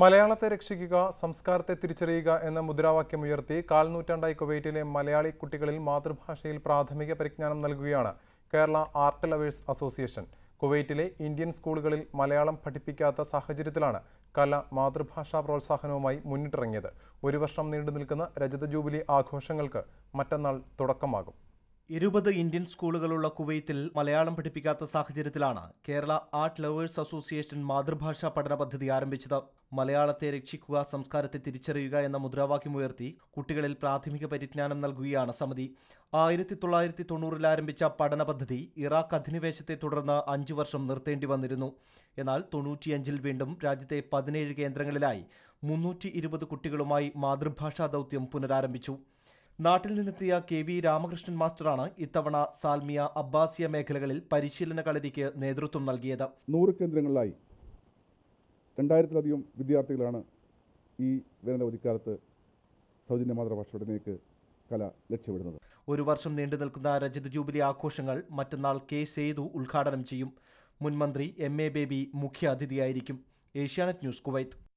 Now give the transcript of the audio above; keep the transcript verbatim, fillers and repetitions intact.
മലയാളത്തെ രക്ഷിക്കുക, സംസ്കാരത്തെ തിരിച്ചറിയുക എന്ന മുദ്രാവാക്യം ഉയർത്തി കാൽനൂറ്റാണ്ടായി കുവൈറ്റിലെ മലയാളി കുട്ടികളിൽ മാതൃഭാഷയിൽ പ്രാഥമിക പരിജ്ഞാനം നൽകുകയാണ് കേരള ആർട്ട് ലവേഴ്സ് അസോസിയേഷൻ. കുവൈറ്റിലെ ഇന്ത്യൻ സ്കൂളുകളിൽ മലയാളം പഠിപ്പിക്കാത്ത സാഹചര്യത്തിലാണ് കല മാതൃഭാഷാ പ്രോത്സാഹനവുമായി മുന്നിട്ടിറങ്ങിയത്. ഒരു വർഷം നീണ്ടു നിൽക്കുന്ന രജത ജൂബിലി ആഘോഷങ്ങൾക്ക് മറ്റന്നാൾ തുടക്കമാകും. ഇരുപത് ഇന്ത്യൻ സ്കൂളുകളുള്ള കുവൈത്തിൽ മലയാളം പഠിപ്പിക്കാത്ത സാഹചര്യത്തിലാണ് കേരള ആർട്ട് ലവേഴ്സ് അസോസിയേഷൻ മാതൃഭാഷാ പഠന പദ്ധതി ആരംഭിച്ചത്. മലയാളത്തെ രക്ഷിക്കുക, സംസ്കാരത്തെ തിരിച്ചറിയുക എന്ന മുദ്രാവാക്യമുയർത്തി കുട്ടികളിൽ പ്രാഥമിക പരിജ്ഞാനം നൽകുകയാണ് സമിതി. ആയിരത്തി തൊള്ളായിരത്തി തൊണ്ണൂറിൽ ആരംഭിച്ച പഠന പദ്ധതി ഇറാഖ് അധിനിവേശത്തെ തുടർന്ന് അഞ്ചു വർഷം നിർത്തേണ്ടി വന്നിരുന്നു. എന്നാൽ തൊണ്ണൂറ്റിയഞ്ചിൽ വീണ്ടും രാജ്യത്തെ പതിനേഴ് കേന്ദ്രങ്ങളിലായി മുന്നൂറ്റി ഇരുപത് കുട്ടികളുമായി മാതൃഭാഷാ ദൗത്യം പുനരാരംഭിച്ചു. നാട്ടിൽ നിന്നെത്തിയ കെ വി രാമകൃഷ്ണൻ മാസ്റ്ററാണ് ഇത്തവണ സാൽമിയ, അബ്ബാസിയ മേഖലകളിൽ പരിശീലന കളരിക്ക് നേതൃത്വം നൽകിയത്. നൂറ് കേന്ദ്രങ്ങളിലായി രണ്ടായിരത്തിലധികം വിദ്യാർത്ഥികളാണ് ഈ വേനലവധിക്കാലത്ത് സൗജന്യ മാതൃഭാഷയോടനേക്ക് കല ലക്ഷ്യമിടുന്നത്. ഒരു വർഷം നീണ്ടു നിൽക്കുന്ന രജത ജൂബിലി ആഘോഷങ്ങൾ മറ്റന്നാൾ കെ സേതു ഉദ്ഘാടനം ചെയ്യും. മുൻമന്ത്രി എം എ ബേബി മുഖ്യ അതിഥിയായിരിക്കും. Asianet news, Kuwait.